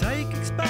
psychic spy.